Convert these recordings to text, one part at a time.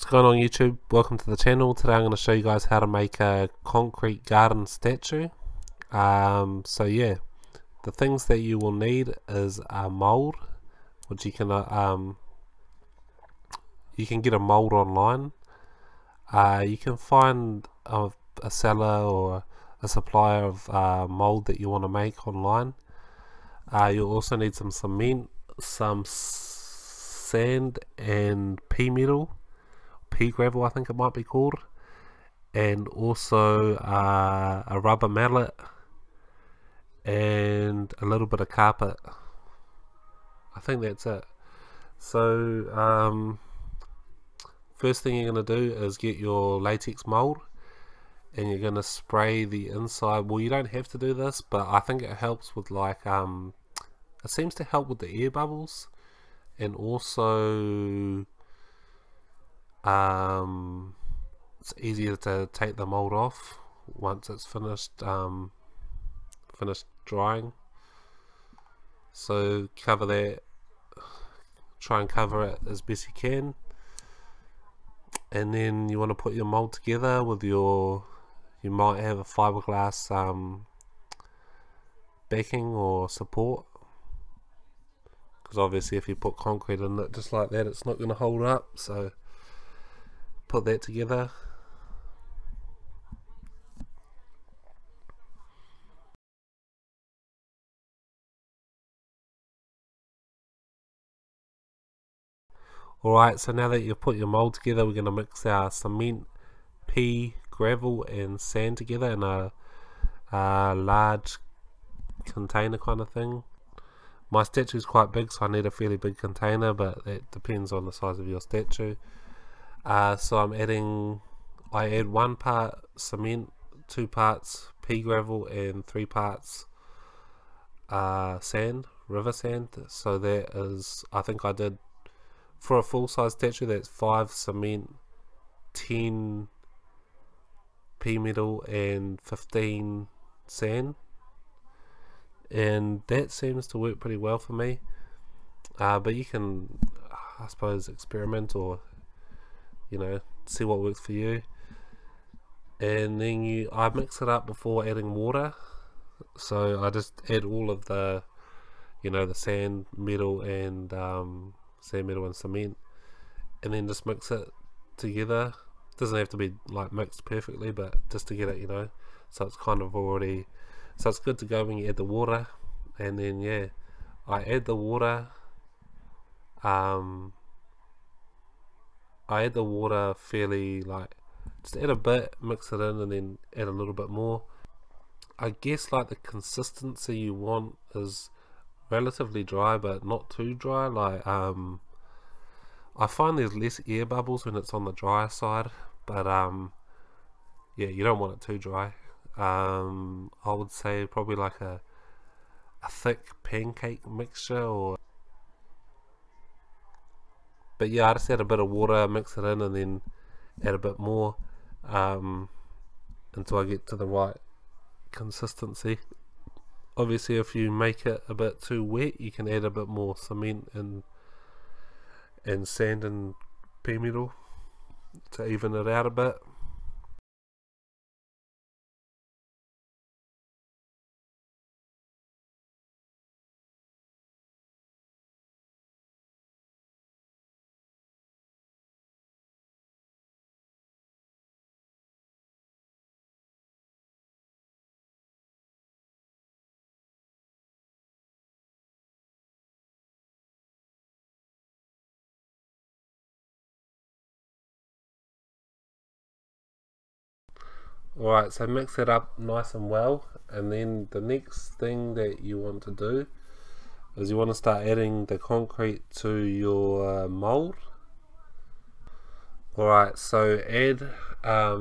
What's going on YouTube? Welcome to the channel. Today I'm going to show you guys how to make a concrete garden statue. So yeah, the things that you will need is a mold, which you can get a mold online. You can find a seller or a supplier of mold that you want to make online. You'll also need some cement, some sand and pea metal. Pea gravel, I think it might be called, and also a rubber mallet and a little bit of carpet. I think that's it. So first thing you're going to do is get your latex mold, and you're going to spray the inside. Well, you don't have to do this, but I think it helps with, like, it seems to help with the air bubbles, and also it's easier to take the mold off once it's finished drying. So cover that, try and cover it as best you can, and then you want to put your mold together with your, you might have a fiberglass backing or support, because obviously if you put concrete in it just like that, it's not going to hold up. So put that together. Alright, so now that you've put your mold together, we're going to mix our cement, pea, gravel and sand together in a large container kind of thing. My statue is quite big, so I need a fairly big container, but that depends on the size of your statue. So I add 1 part cement, 2 parts pea gravel and 3 parts sand, river sand. So that is, I think I did, for a full size statue, that's 5 cement, 10 pea metal and 15 sand, and that seems to work pretty well for me. But you can, I suppose, experiment, or you know, see what works for you. And then I mix it up before adding water, so I just add all of the, you know, the sand, metal and cement, and then just mix it together. Doesn't have to be like mixed perfectly, but just to get it, you know, so it's kind of already, so it's good to go when you add the water. And then yeah, I add the water, fairly, like, just add a bit, mix it in, and then add a little bit more. I guess, like, the consistency you want is relatively dry but not too dry. Like, I find there's less air bubbles when it's on the dry side, but yeah, you don't want it too dry. I would say probably like a thick pancake mixture, or but yeah, I just add a bit of water, mix it in, and then add a bit more until I get to the right consistency. Obviously, if you make it a bit too wet, you can add a bit more cement and sand and pea metal to even it out a bit. Alright, so mix it up nice and well, and then the next thing that you want to do is you want to start adding the concrete to your mold. Alright, so add a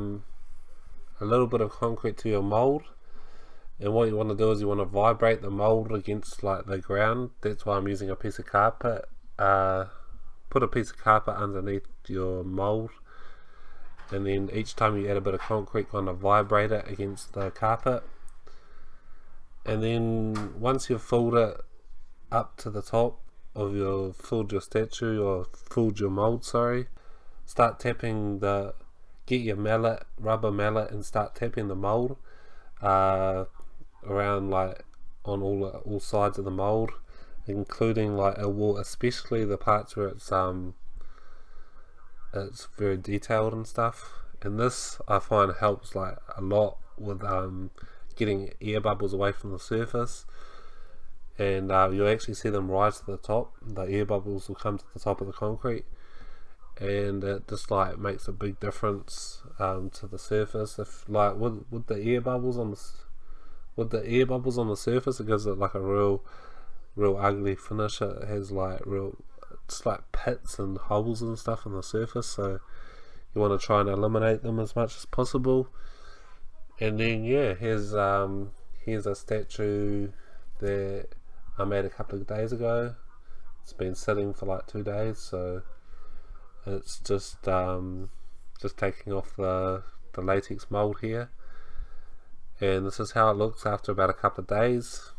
little bit of concrete to your mold, and what you want to do is you want to vibrate the mold against, like, the ground. That's why I'm using a piece of carpet. Put a piece of carpet underneath your mold, and then each time you add a bit of concrete, kind of vibrate it against the carpet. And then once you've filled it up to the top of your, filled your statue, or filled your mold, sorry, start tapping the, get your mallet, rubber mallet, and start tapping the mold around, like on all sides of the mold, including like a wall, especially the parts where it's very detailed and stuff. And this I find helps like a lot with getting air bubbles away from the surface, and you'll actually see them rise to the top. The air bubbles will come to the top of the concrete, and it just like makes a big difference to the surface. If like with the air bubbles on the surface, it gives it like a real ugly finish. It has like it's like pits and holes and stuff on the surface, so you want to try and eliminate them as much as possible. And then yeah, here's a statue that I made a couple of days ago. It's been sitting for like 2 days, so it's just taking off the latex mold here, and this is how it looks after about a couple of days.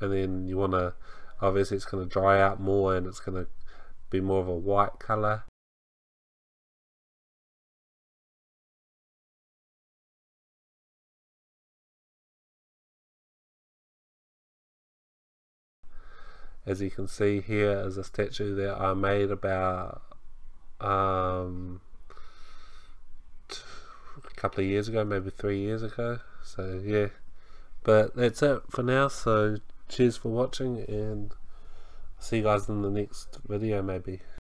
And then you want to, obviously it's going to dry out more and it's going to be more of a white colour. As you can see, here is a statue that I made about a couple of years ago, maybe 3 years ago. So yeah, but that's it for now. So cheers for watching, and see you guys in the next video maybe.